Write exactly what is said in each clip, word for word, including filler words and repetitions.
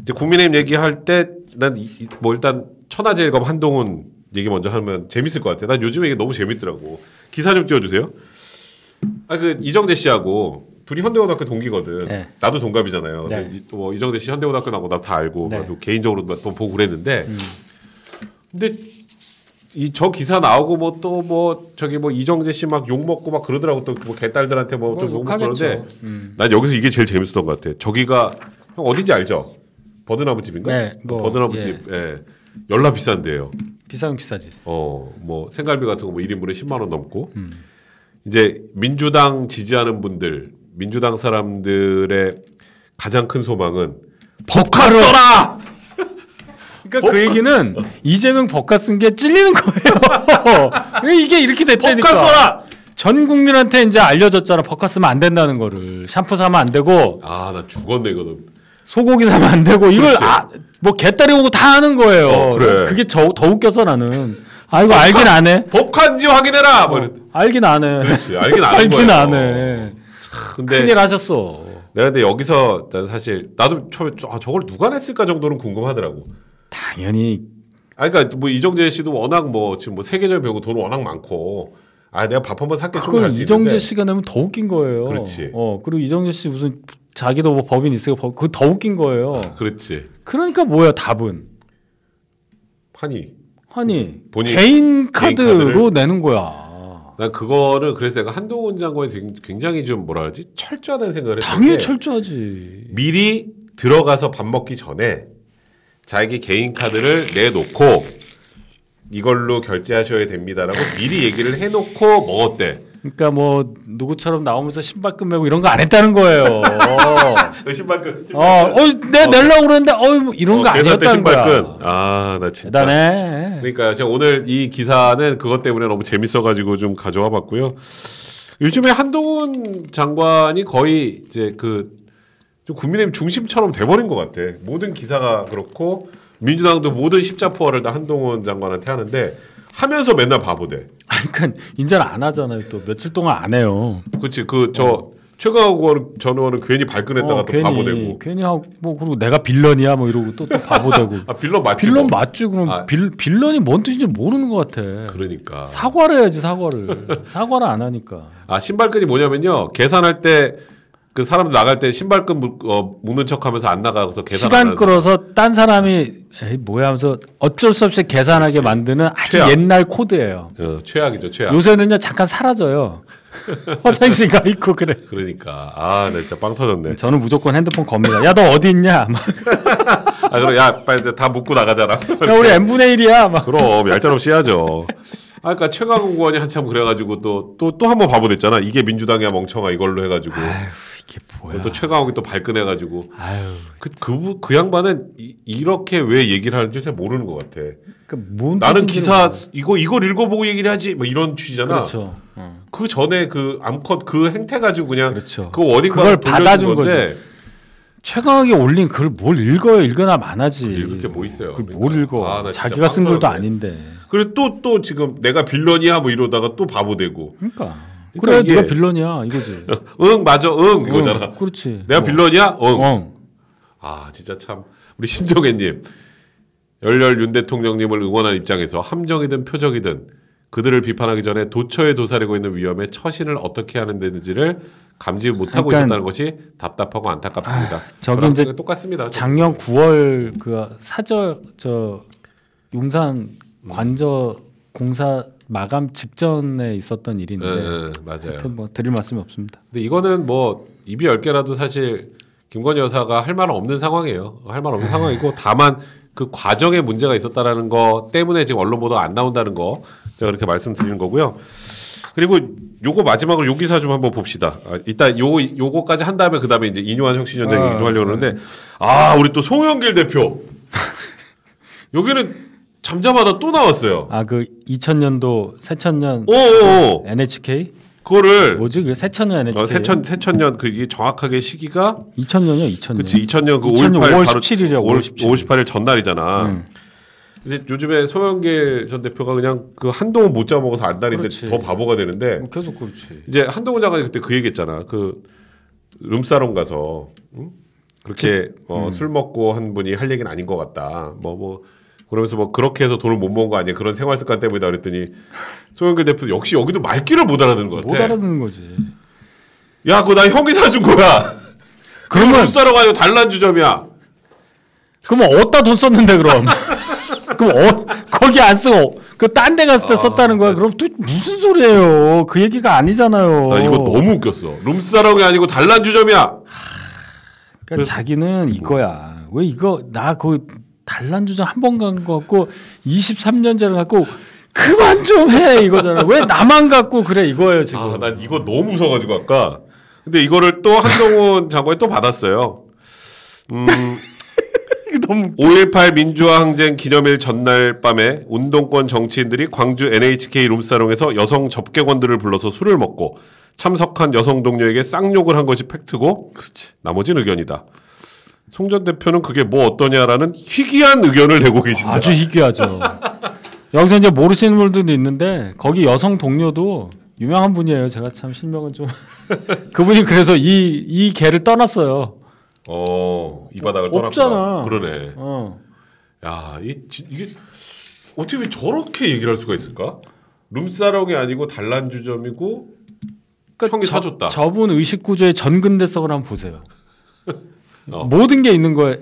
이제 국민의힘 얘기할 때 난 뭐 일단 천하제일검 한동훈 얘기 먼저 하면 재밌을 것 같아. 난 요즘에 이게 너무 재밌더라고. 기사 좀 띄워주세요. 아 그 이정재 씨하고 둘이 현대고등학교 동기거든. 네. 나도 동갑이잖아요. 네. 이, 뭐 이정재 씨 현대고등학교 나고 나 다 알고 네. 개인적으로 몇 번 보고 그랬는데 음. 근데 이 저 기사 나오고 뭐 또 뭐 저기 뭐 이정재 씨 막 욕 먹고 막 그러더라고. 또 뭐 개딸들한테 뭐 좀 욕 먹고 그러는데 음. 난 여기서 이게 제일 재밌었던 것 같아. 저기가 형 어딘지 알죠? 버드나무집인가? 네, 뭐, 버드나무집. 예. 예. 열라 비싼데요. 비싸면 비싸지. 어, 뭐 생갈비 같은 거 뭐 일 인분에 십만 원 넘고. 음. 이제 민주당 지지하는 분들, 민주당 사람들의 가장 큰 소망은 법카 써라. 그러니까 법카. 그 얘기는 이재명 법카 쓴 게 찔리는 거예요. 이게 이렇게 됐다니까. 법카 써라. 전 국민한테 이제 알려졌잖아. 법카 쓰면 안 된다는 거를. 샴푸 사면 안 되고. 아, 나 죽었네 이거. 소고기 사면 안 되고 이걸 아, 뭐 개딸이 오고 다 하는 거예요. 어, 그래. 그게 저, 더 웃겨서 나는. 아 이거 법카, 알긴 안 해. 법카인지 확인해라. 어, 뭐. 알긴 안 해. 그렇지. 알긴 안 해. 알긴 안 해. 근데 큰일 하셨어. 내가 근데 여기서 난 사실 나도 처음에 아, 저걸 누가 냈을까 정도는 궁금하더라고. 당연히. 아 그러니까 뭐 이정재 씨도 워낙 뭐 지금 뭐 세계적인 배우고 돈 워낙 많고. 아 내가 밥 한 번 사게 좀 할 수 있는데. 이정재 씨가 내면 더 웃긴 거예요. 그렇지. 어 그리고 이정재 씨 무슨 자기도 뭐 법인 있으니까 그거 더 웃긴 거예요. 아, 그렇지. 그러니까 뭐야 답은. 아니. 아니. 본인 개인 카드로 개인 내는 거야. 난 그거를 그래서 내가 한동훈 장관이 굉장히 좀 뭐라 그러지? 철저하다는 생각을 했는데. 당연히 철저하지. 미리 들어가서 밥 먹기 전에 자기 개인 카드를 내놓고 이걸로 결제하셔야 됩니다라고 미리 얘기를 해놓고 먹었대. 그러니까 뭐 누구처럼 나오면서 신발끈 매고 이런 거 안 했다는 거예요. 신발끈. 신발끈. 어, 어, 내 내려고 그랬는데 어 뭐 이런 어, 거 아니었다는 거야. 아, 나 진짜. 대단해. 그러니까 제가 오늘 이 기사는 그것 때문에 너무 재밌어가지고 좀 가져와봤고요. 요즘에 한동훈 장관이 거의 이제 그 좀 국민의힘 중심처럼 돼버린 것 같아. 모든 기사가 그렇고 민주당도 모든 십자포화를 다 한동훈 장관한테 하는데. 하면서 맨날 바보대. 그러니까 인제는 안 하잖아요. 또 며칠 동안 안 해요. 그렇지. 그 저 어. 최강욱 전 의원은 괜히 발끈했다가 어, 또 괜히, 바보되고. 괜히 하고 뭐 그리고 내가 빌런이야 뭐 이러고 또, 또 바보되고. 아 빌런 맞지. 빌런 뭐. 맞지. 그럼 아. 빌, 빌런이 뭔 뜻인지 모르는 것 같아. 그러니까. 사과를 해야지 사과를. 사과를 안 하니까. 아 신발끈이 뭐냐면요. 계산할 때. 그 사람들 나갈 때 신발끈 묶, 어, 묶는 척하면서 안 나가서 계산 시간 끌어서 딴 사람이 에이 뭐야 하면서 어쩔 수 없이 계산하게 그렇지. 만드는 아주 최악. 옛날 코드예요. 어, 최악이죠. 최악. 요새는요 잠깐 사라져요. 화장실 가 있고 그래. 그러니까 아 나 진짜 빵 터졌네. 저는 무조건 핸드폰 겁니다. 야 너 어디 있냐? 아 그럼 야 빨리 다 묶고 나가잖아. 야 우리 엠분의 일이야. 막. 그럼 얄짤없이 해야죠. 아, 그러니까 최강욱 의원이 한참 그래가지고 또 또 또 한 번 바보 됐잖아. 이게 민주당이야 멍청아 이걸로 해가지고. 아유, 이게 뭐야. 또 최강욱이 또 발끈해가지고. 아유. 그 그 그 양반은 이, 이렇게 왜 얘기를 하는지 잘 모르는 것 같아. 그러니까 뭔 나는 기사 모르겠어. 이거 이걸 읽어보고 얘기를 하지. 뭐 이런 취지잖아. 그렇죠. 어. 그 전에 그 암컷 그 행태 가지고 그냥. 그렇죠. 그 어딘가 그걸 받아준 건데. 거지. 최강욱이 올린 글을 뭘 읽어요. 읽으나 많아지. 읽을 게 뭐 있어요. 그걸 뭘 그러니까. 읽어. 아, 자기가 쓴 글도 아닌데. 그리고 또, 또 지금 내가 빌런이야 뭐 이러다가 또 바보되고. 그러니까. 그러니까 그래 내가 빌런이야 이거지. 응 맞아 응 이거잖아. 응, 그렇지. 내가 어. 빌런이야 응. 어. 아 진짜 참 우리 신정혜님. 열렬 윤 대통령님을 응원한 입장에서 함정이든 표적이든 그들을 비판하기 전에 도처에 도사리고 있는 위험에 처신을 어떻게 하는 데인지를 감지 못하고 그러니까 있었다는 것이 답답하고 안타깝습니다. 아, 저기 이제 똑같습니다. 작년 구월 그 사저 저 용산 관저 공사 마감 직전에 있었던 일인데 네, 네, 맞아요. 뭐 드릴 말씀이 없습니다. 근데 이거는 뭐 입이 열 개라도 사실 김건희 여사가 할 말 없는 상황이에요. 할 말 없는 에이. 상황이고 다만 그 과정에 문제가 있었다라는 거 때문에 지금 언론 보도가 안 나온다는 거 제가 그렇게 말씀드리는 거고요. 그리고 요거 마지막으로 요 기사 좀 한번 봅시다. 아, 일단 요 요거까지 한 다음에 그 다음에 이제 인요한 혁신연대 얘기 좀 하려고 하는데 아 우리 또 송영길 대표 여기는 잠자마자 또 나왔어요. 아 그 이천 년도 새천년 그 엔에이치케이 그거를 뭐지 그 새천년 엔에이치케이 어, 새천 새천년 그게 정확하게 시기가 이천 년이요 이천 년. 그치 이천 년 그 오월 십팔 일 오월 십칠일 오월 십팔일 전날이잖아. 음. 이제 요즘에 송영길 전 대표가 그냥 그 한동훈 못 잡아먹어서 안달인데 더 바보가 되는데 계속 그렇지. 이제 한동훈 장관이 그때 그 얘기했잖아. 그 룸사롱 가서 응? 그렇게 어, 음. 술 먹고 한 분이 할 얘기는 아닌 것 같다. 뭐뭐 뭐 그러면서 뭐 그렇게 해서 돈을 못 모은 거 아니야? 그런 생활 습관 때문이다 그랬더니 송영길 대표 역시 여기도 말귀를 못 알아듣는 것 같아. 못 알아듣는 거지. 야, 그거 나 형이 사준 거야. 그러면 룸사롱 가지고 달란 주점이야. 그럼 어디다 돈 썼는데 그럼? 그럼 어, 거기 안 쓰고 그 딴 데 갔을 때 아, 썼다는 거야. 그럼 또 무슨 소리예요? 그 얘기가 아니잖아요. 나 이거 너무 웃겼어. 룸사롱이 아니고 달란 주점이야. 하, 그러니까 그래서, 자기는 이거야. 뭐. 왜 이거 나 그 달란 주점 한 번 간 거 같고 이십삼 년째를 갖고 그만 좀 해 이거잖아. 왜 나만 갖고 그래 이거예요 지금. 아, 난 이거 너무 웃어가지고 아까. 근데 이거를 또 한동훈 장관이 또 받았어요. 음. 오일팔 민주화항쟁 기념일 전날 밤에 운동권 정치인들이 광주 엔에이치케이 룸사롱에서 여성 접객원들을 불러서 술을 먹고 참석한 여성 동료에게 쌍욕을 한 것이 팩트고 그렇지. 나머지는 의견이다. 송 전 대표는 그게 뭐 어떠냐라는 희귀한 의견을 내고 계신다. 아주 희귀하죠. 여기서 이제 모르시는 분들도 있는데 거기 여성 동료도 유명한 분이에요. 제가 참 실명은 좀 그분이 그래서 이, 이 개를 떠났어요. 어, 이 바닥을 떠났구나. 그러네. 어. 야, 이, 이게 어떻게 저렇게 얘기를 할 수가 있을까? 룸사롱이 아니고 달란 주점이고 그러니까 형이 저, 사줬다. 저분 의식구조의 전근대성을 한번 보세요. 어. 모든 게 있는 거예요.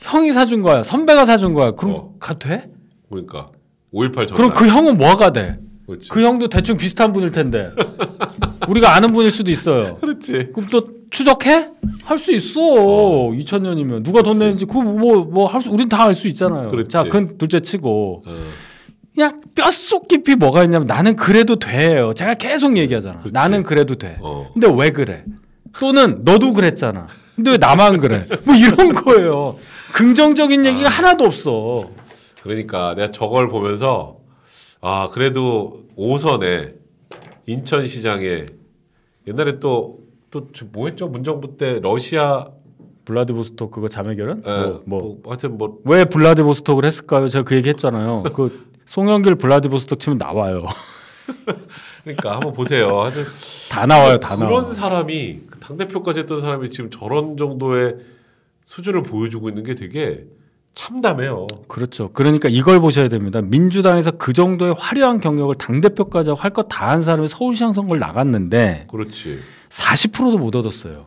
형이 사준 거야. 선배가 사준 거야. 그럼 어. 가 돼? 그러니까. 오일팔 전날. 그럼 그 형은 뭐가 돼? 그렇지. 그 형도 대충 비슷한 분일 텐데. 우리가 아는 분일 수도 있어요. 그렇지. 그럼 또 추적해? 할 수 있어. 어. 이천 년이면 누가 돈 내는지 그 뭐 뭐 할 수 우린 다 알 수 있잖아요. 그렇지. 자, 그건 둘째 치고 어. 그냥 뼛속 깊이 뭐가 있냐면 나는 그래도 돼요. 제가 계속 얘기하잖아. 그렇지. 나는 그래도 돼. 어. 근데 왜 그래? 또는 너도 그랬잖아. 근데 왜 나만 그래? 뭐 이런 거예요. 긍정적인 얘기가 아. 하나도 없어. 그러니까 내가 저걸 보면서 아 그래도 오선에 인천시장에 옛날에 또 또 뭐했죠? 문정부 때 러시아 블라디보스토크 그거 자매결은? 뭐, 뭐 하여튼 뭐 왜 블라디보스토크를 했을까요? 제가 그 얘기했잖아요. 그 송영길 블라디보스토크 치면 나와요. 그러니까 한번 보세요. 하여튼 다 나와요, 다 나와. 그런 사람이 당 대표까지 했던 사람이 지금 저런 정도의 수준을 보여주고 있는 게 되게 참담해요. 그렇죠. 그러니까 이걸 보셔야 됩니다. 민주당에서 그 정도의 화려한 경력을 당 대표까지 하고 할 것 다 한 사람이 서울시장 선거를 나갔는데. 그렇지. 사십 퍼센트도 못 얻었어요.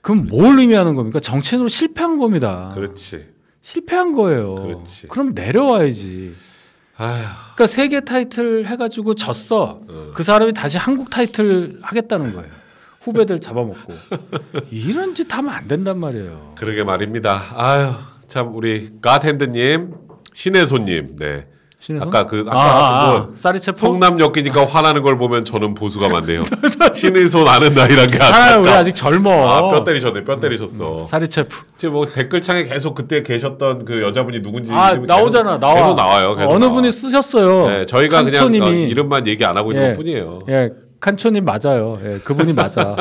그럼 그렇지. 뭘 의미하는 겁니까? 정치인으로 실패한 겁니다. 그렇지. 실패한 거예요. 그렇지. 그럼 내려와야지. 아휴. 그러니까 세계 타이틀 해가지고 졌어. 어. 그 사람이 다시 한국 타이틀 하겠다는 거예요. 후배들 잡아먹고. 이런 짓 하면 안 된단 말이에요. 그러게 말입니다. 아유, 참 우리 갓핸드님, 신의 손님. 네. 신혜선? 아까 그 아까 아, 아, 아. 사리체프 성남 엮이니까 화나는 걸 보면 저는 보수가 맞네요. 신의 손 아는 나이란 게 아깝다. 우리 아직 젊어. 아, 뼈 때리셨네. 뼈 때리셨어. 음, 사리체프. 지금 뭐 댓글창에 계속 그때 계셨던 그 여자분이 누군지 아, 나오잖아. 계속, 나와. 계속 나와요. 계속 어느 나와. 분이 쓰셨어요. 네, 저희가 칸초님이. 그냥 어, 이름만 얘기 안 하고 있는 예, 뿐이에요. 예, 칸초님 맞아요. 예, 그분이 맞아.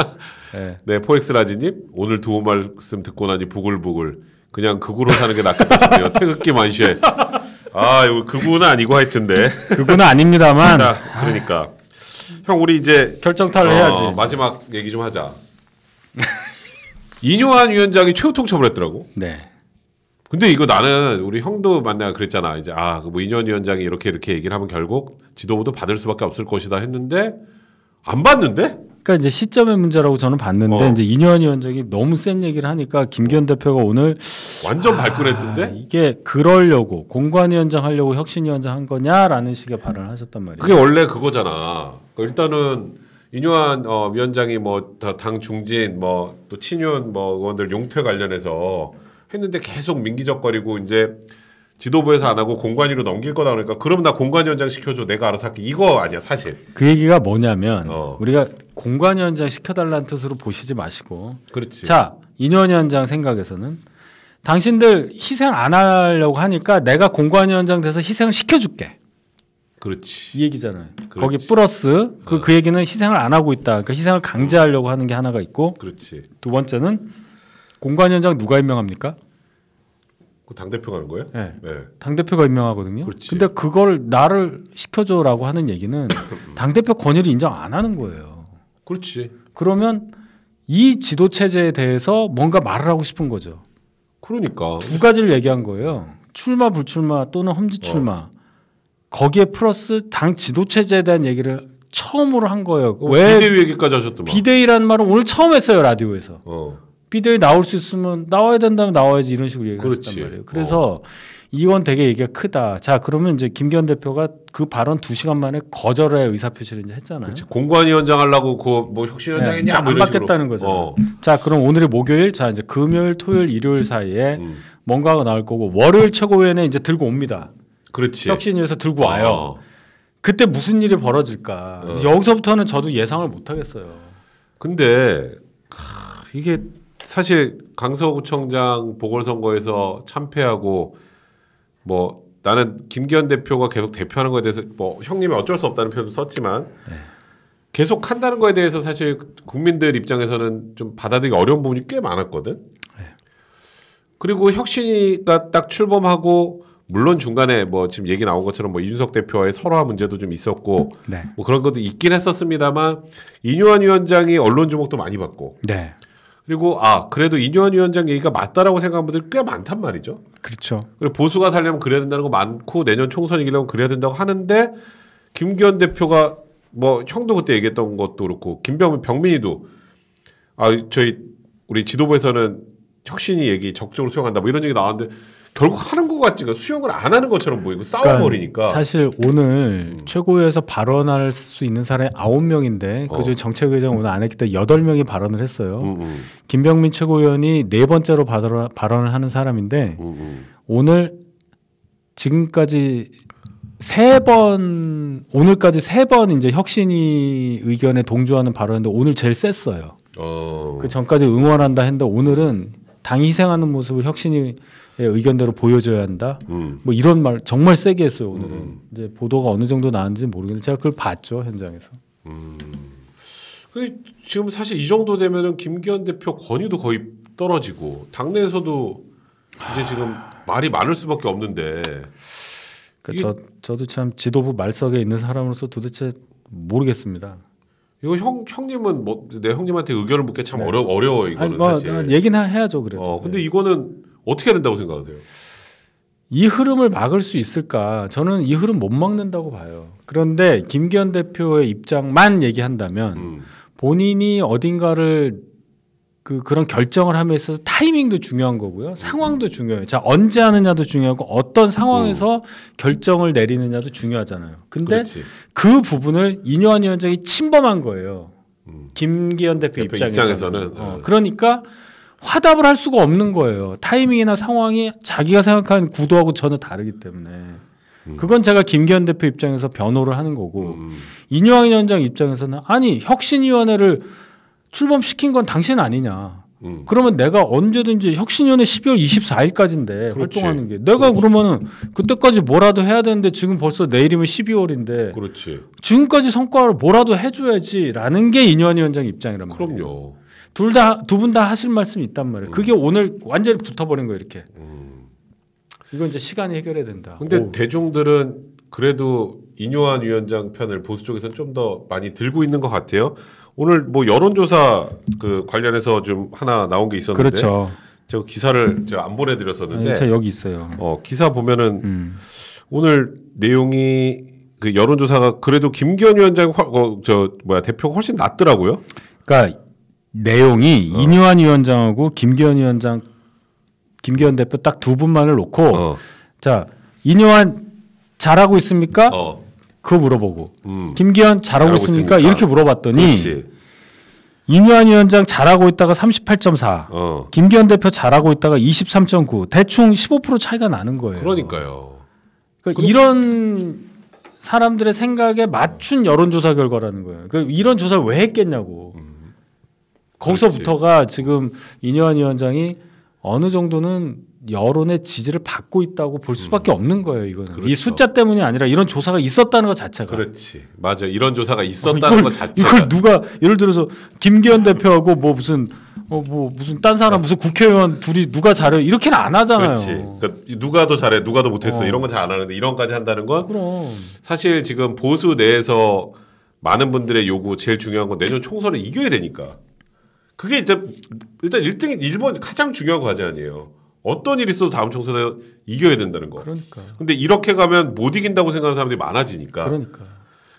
예. 네, 포엑스라지님 오늘 두 분 말씀 듣고 나니 부글부글. 그냥 극으로 사는 게 낫겠다 싶네요. 태극기 만시에. 아, 이거 그구는 아니고 하여튼데. 그구는 아닙니다만. 그러니까. 형, 우리 이제. 결정타를 어, 해야지. 마지막 얘기 좀 하자. 인요한 위원장이 최후 통첩을 했더라고. 네. 근데 이거 나는 우리 형도 만나서 그랬잖아. 이제, 아, 뭐 인요한 위원장이 이렇게 이렇게 얘기를 하면 결국 지도부도 받을 수밖에 없을 것이다 했는데, 안 받는데? 그러니까 이제 시점의 문제라고 저는 봤는데 어. 이제 인요한 위원장이 너무 센 얘기를 하니까 김기현 대표가 오늘 완전 아, 발끈했던데 이게 그러려고 공관위원장 하려고 혁신위원장 한 거냐라는 식의 발언을 하셨단 말이에요. 그게 원래 그거잖아. 그러니까 일단은 인요한 어, 위원장이 뭐 당 중진 뭐 또 친윤 뭐 의원들 용퇴 관련해서 했는데 계속 민기적거리고 이제 지도부에서 안 하고 공관위로 넘길 거다 그러니까 그럼 나 공관위원장 시켜줘 내가 알아서 할게 이거 아니야 사실. 그 얘기가 뭐냐면 어. 우리가 공관위원장 시켜달라는 뜻으로 보시지 마시고 그렇지. 자 인요위원장 생각에서는 당신들 희생 안 하려고 하니까 내가 공관위원장 돼서 희생을 시켜줄게. 그렇지. 이 얘기잖아요. 그렇지. 거기 플러스 그, 어. 그 얘기는 희생을 안 하고 있다. 그러니까 희생을 강제하려고 어. 하는 게 하나가 있고 그렇지. 두 번째는 공관위원장 누가 임명합니까? 그 당대표가 하는 거예요? 네. 네. 당대표가 임명하거든요. 그렇지. 근데 그걸 나를 시켜줘라고 하는 얘기는 당대표 권위를 인정 안 하는 거예요. 그렇지. 그러면 이 지도체제에 대해서 뭔가 말을 하고 싶은 거죠. 그러니까. 두 가지를 얘기한 거예요. 출마 불출마 또는 험지 출마. 어. 거기에 플러스 당 지도체제에 대한 얘기를 처음으로 한 거예요. 어, 왜 비대위 얘기까지 하셨더만. 비대위라는 말은 오늘 처음 했어요. 라디오에서. 어. 비대위 나올 수 있으면 나와야 된다면 나와야지 이런 식으로 얘기했단 말이에요. 그래서 어. 이건 되게 얘기가 크다. 자, 그러면 이제 김기현 대표가 그 발언 두 시간 만에 거절해 의사표시를 이제 했잖아요. 그렇지. 공관위원장 하려고 그 뭐 혁신위원장이냐 네, 뭐 안 받겠다는 거죠. 어. 자, 그럼 오늘이 목요일, 자 이제 금요일, 토요일, 일요일 사이에 음. 뭔가가 나올 거고 월요일 최고위원회 이제 들고 옵니다. 그렇지. 혁신위에서 들고 와요. 어. 그때 무슨 일이 벌어질까? 어. 여기서부터는 저도 예상을 못 하겠어요. 근데 하, 이게 사실 강서구청장 보궐선거에서 참패하고 뭐 나는 김기현 대표가 계속 대표하는 거에 대해서 뭐 형님이 어쩔 수 없다는 표현도 썼지만 네. 계속 한다는 거에 대해서 사실 국민들 입장에서는 좀 받아들이기 어려운 부분이 꽤 많았거든. 네. 그리고 혁신이가 딱 출범하고 물론 중간에 뭐 지금 얘기 나온 것처럼 뭐 이준석 대표와의 설화 문제도 좀 있었고 네. 뭐 그런 것도 있긴 했었습니다만 인요한 위원장이 언론 주목도 많이 받고 네. 그리고 아 그래도 인요한 위원장 얘기가 맞다라고 생각하는 분들 꽤 많단 말이죠. 그렇죠. 그리고 보수가 살려면 그래야 된다는 거 많고 내년 총선 이기려면 그래야 된다고 하는데 김기현 대표가 뭐 형도 그때 얘기했던 것도 그렇고 김병민 병민이도 아 저희 우리 지도부에서는 혁신이 얘기 적극적으로 수용한다 뭐 이런 얘기 나왔는데 결국 하는 것 같지가 수용을 안 하는 것처럼 보이고 싸워버리니까. 사실 오늘 음. 최고위에서 발언할 수 있는 사람이 아홉 명인데 어. 그중에 정책의장 오늘 안 했기 때문에 여덟 명이 발언을 했어요. 음, 음. 김병민 최고위원이 네 번째로 발언, 발언을 하는 사람인데 음, 음. 오늘 지금까지 세 번 오늘까지 세 번 이제 혁신이 의견에 동조하는 발언인데 오늘 제일 셌어요. 어. 그 전까지 응원한다 했는데 오늘은 당이 희생하는 모습을 혁신이 의견대로 보여줘야 한다. 음. 뭐 이런 말 정말 세게 했어요 오늘은. 음. 이제 보도가 어느 정도 나왔는지 모르겠는데 제가 그걸 봤죠 현장에서. 음. 지금 사실 이 정도 되면은 김기현 대표 권위도 거의 떨어지고 당내에서도 이제 하... 지금 말이 많을 수밖에 없는데. 그러니까 이게... 저 저도 참 지도부 말석에 있는 사람으로서 도대체 모르겠습니다. 이거 형 형님은 뭐 내 형님한테 의견을 묻기 참 네. 어려 어려워 이거는. 아니, 뭐, 사실. 얘기는 해야죠 그래도. 어, 근데 네. 이거는 어떻게 해야 된다고 생각하세요? 이 흐름을 막을 수 있을까? 저는 이 흐름 못 막는다고 봐요. 그런데 김기현 대표의 입장만 얘기한다면 음. 본인이 어딘가를 그 그런 결정을 함에 있어서 타이밍도 중요한 거고요. 상황도 음. 중요해요. 자, 언제 하느냐도 중요하고 어떤 상황에서 음. 결정을 내리느냐도 중요하잖아요. 근데 그렇지. 그 부분을 인요한 위원장이 침범한 거예요. 음. 김기현 대표, 대표 입장에서는. 입장에서는. 어, 그러니까 화답을 할 수가 없는 거예요. 타이밍이나 상황이 자기가 생각하는 구도하고 전혀 다르기 때문에. 음. 그건 제가 김기현 대표 입장에서 변호를 하는 거고 음. 인요한 위원장 입장에서는 아니 혁신위원회를 출범시킨 건 당신 아니냐. 음. 그러면 내가 언제든지 혁신위원회 십이월 이십사일까지인데 그렇지. 활동하는 게 내가 그렇지. 그러면은 그때까지 뭐라도 해야 되는데 지금 벌써 내일이면 십이월인데 그렇지. 지금까지 성과를 뭐라도 해줘야지라는 게 인요한 위원장 입장이란 말이에요. 그럼요. 둘 다 두 분 다 하실 말씀이 있단 말이에요. 음. 그게 오늘 완전히 붙어버린 거예요. 이렇게. 음. 이건 이제 시간이 해결해야 된다. 근데 오. 대중들은 그래도 인요한 위원장 편을 보수 쪽에서는 좀 더 많이 들고 있는 것 같아요. 오늘 뭐 여론조사 그 관련해서 좀 하나 나온 게 있었는데, 그렇죠. 제가 기사를 제가 안 보내드렸었는데, 네, 여기 있어요. 어 기사 보면은 음. 오늘 내용이 그 여론조사가 그래도 김기현 위원장 어, 저 뭐야 대표가 훨씬 낫더라고요. 그러니까 내용이 어. 인요한 위원장하고 김기현 위원장, 김기현 대표 딱 두 분만을 놓고 어. 자 인요한 잘하고 있습니까? 어. 그거 물어보고 음. 김기현 잘하고, 잘하고 있습니까? 있습니까? 이렇게 물어봤더니 그렇지. 인요한 위원장 잘하고 있다가 삼십팔 점 사 어. 김기현 대표 잘하고 있다가 이십삼 점 구 대충 십오 퍼센트 차이가 나는 거예요. 그러니까요. 그러니까 이런 사람들의 생각에 맞춘 여론조사 결과라는 거예요. 그러니까 이런 조사를 왜 했겠냐고. 음. 거기서부터가 지금 인요한 위원장이 어느 정도는 여론의 지지를 받고 있다고 볼 수밖에 음. 없는 거예요. 이거는 그렇죠. 이 숫자 때문이 아니라 이런 조사가 있었다는 것 자체가. 그렇지, 맞아. 이런 조사가 있었다는 어, 이걸, 것 자체가. 이걸 누가 예를 들어서 김기현 대표하고 뭐 무슨 어 뭐 무슨 딴 사람 무슨 국회의원 둘이 누가 잘해 이렇게는 안 하잖아요. 그렇지. 그러니까 누가 더 잘해, 누가 더 못했어 어. 이런 건 잘 안 하는데 이런까지 한다는 건 그럼. 사실 지금 보수 내에서 많은 분들의 요구 제일 중요한 건 내년 총선을 이겨야 되니까. 그게 일단 일단 일 등이 일 번 가장 중요한 과제 아니에요. 어떤 일이 있어도 다음 총선에 이겨야 된다는 거. 그러니까. 근데 이렇게 가면 못 이긴다고 생각하는 사람들이 많아지니까. 그러니까.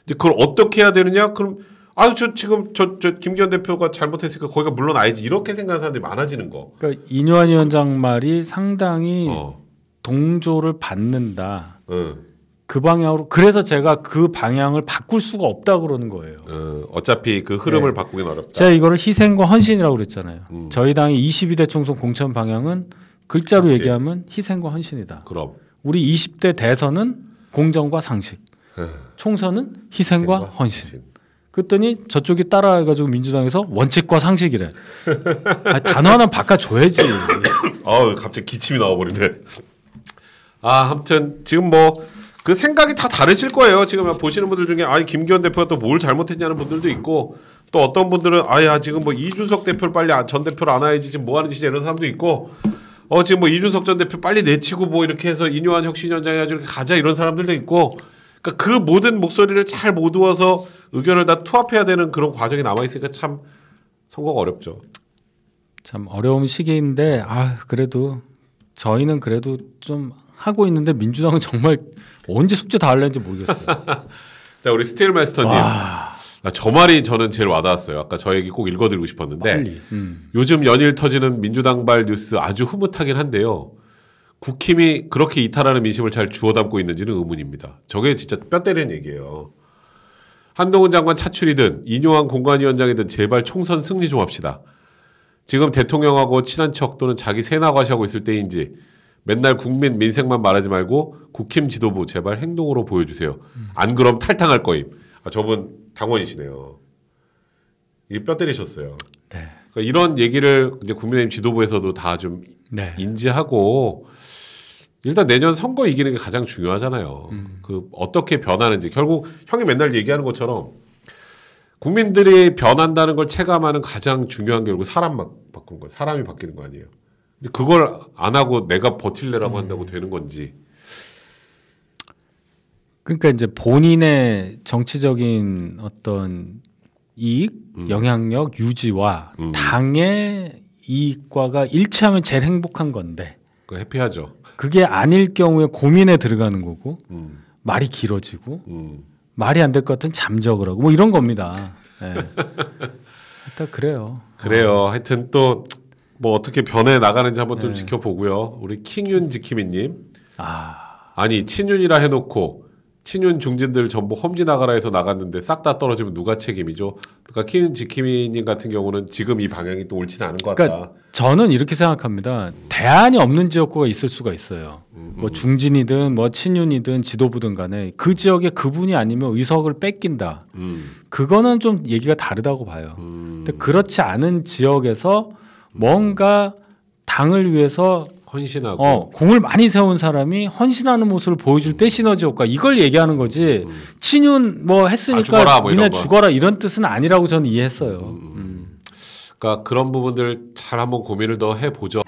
이제 그걸 어떻게 해야 되느냐? 그럼 아유 저 지금 저, 저 김기현 대표가 잘못했으니까 거기가 물러나야지 이렇게 생각하는 사람들이 많아지는 거. 그러니까 인요한 위원장 말이 상당히 어. 동조를 받는다. 음. 그 방향으로 그래서 제가 그 방향을 바꿀 수가 없다 그러는 거예요. 음, 어차피 그 흐름을 네. 바꾸긴 어렵다. 제가 이거를 희생과 헌신이라고 그랬잖아요. 음. 저희 당의 이십이 대 총선 공천 방향은 글자로 그렇지. 얘기하면 희생과 헌신이다. 그럼 우리 이십 대 대선은 공정과 상식, 음. 총선은 희생과, 희생과 헌신. 헌신. 그랬더니 저쪽이 따라해가지고 민주당에서 원칙과 상식이래. 아니, 단어 하나 바꿔줘야지. 아, 갑자기 기침이 나와버리네. 아, 아무튼 지금 뭐. 그 생각이 다 다르실 거예요. 지금 보시는 분들 중에 아니 김기현 대표가 또 뭘 잘못했냐는 분들도 있고 또 어떤 분들은 아야 지금 뭐 이준석 대표를 빨리 전 대표를 안아야지 지금 뭐 하는 짓이냐 이런 사람도 있고 어 지금 뭐 이준석 전 대표 빨리 내치고 뭐 이렇게 해서 인요한 혁신위원장이 아주 이렇게 가자 이런 사람들도 있고 그러니까 그 모든 목소리를 잘 모두어서 의견을 다 투합해야 되는 그런 과정이 남아 있으니까 참 선거가 어렵죠. 참 어려운 시기인데 아 그래도 저희는 그래도 좀 하고 있는데 민주당은 정말 언제 숙제 다 할는지 모르겠어요. 자 우리 스틸마스터님 아, 저 말이 저는 제일 와닿았어요. 아까 저 얘기 꼭 읽어드리고 싶었는데 음. 요즘 연일 터지는 민주당발 뉴스 아주 흐뭇하긴 한데요. 국힘이 그렇게 이탈하는 민심을 잘 주워담고 있는지는 의문입니다. 저게 진짜 뼈 때리는 얘기예요. 한동훈 장관 차출이든 인요한 공관위원장이든 제발 총선 승리 좀 합시다. 지금 대통령하고 친한 척 또는 자기 세나 과시하고 있을 때인지 맨날 국민 민생만 말하지 말고 국힘 지도부 제발 행동으로 보여주세요. 안 그럼 탈당할 거임. 아, 저분 당원이시네요. 이게 뼈 때리셨어요. 네. 그러니까 이런 얘기를 이제 국민의힘 지도부에서도 다 좀 네. 인지하고 일단 내년 선거 이기는 게 가장 중요하잖아요. 음. 그 어떻게 변하는지 결국 형이 맨날 얘기하는 것처럼 국민들이 변한다는 걸 체감하는 가장 중요한 게 결국 사람 막 바꾸는 거예요. 사람이 바뀌는 거 아니에요. 그걸 안 하고 내가 버틸래라고 음. 한다고 되는 건지. 그러니까 이제 본인의 정치적인 어떤 이익, 음. 영향력 유지와 음. 당의 이익과가 일치하면 제일 행복한 건데. 그 해피하죠. 그게 아닐 경우에 고민에 들어가는 거고 음. 말이 길어지고 음. 말이 안 될 것 같은 잠적을 하고 뭐 이런 겁니다. 네. 하여튼 그래요. 그래요. 하여튼 또. 뭐 어떻게 변해 나가는지 한번 좀 네. 지켜보고요. 우리 킹윤 지키미님 아... 아니 친윤이라 해놓고 친윤 중진들 전부 험지 나가라 해서 나갔는데 싹 다 떨어지면 누가 책임이죠? 그러니까 킹윤 지키미님 같은 경우는 지금 이 방향이 또 옳지는 않은 것 그러니까 같다. 저는 이렇게 생각합니다. 대안이 없는 지역구가 있을 수가 있어요. 음음. 뭐 중진이든 뭐 친윤이든 지도부든 간에 그 지역에 그분이 아니면 의석을 뺏긴다. 음. 그거는 좀 얘기가 다르다고 봐요. 음. 근데 그렇지 않은 지역에서 뭔가 당을 위해서 헌신하고 어, 공을 많이 세운 사람이 헌신하는 모습을 보여줄 때 시너지 효과 이걸 얘기하는 거지 음. 친윤 뭐 했으니까 아, 죽어라, 뭐 니네 죽어라 이런 뜻은 아니라고 저는 이해했어요. 음. 음. 그러니까 그런 부분들 잘 한번 고민을 더 해보죠.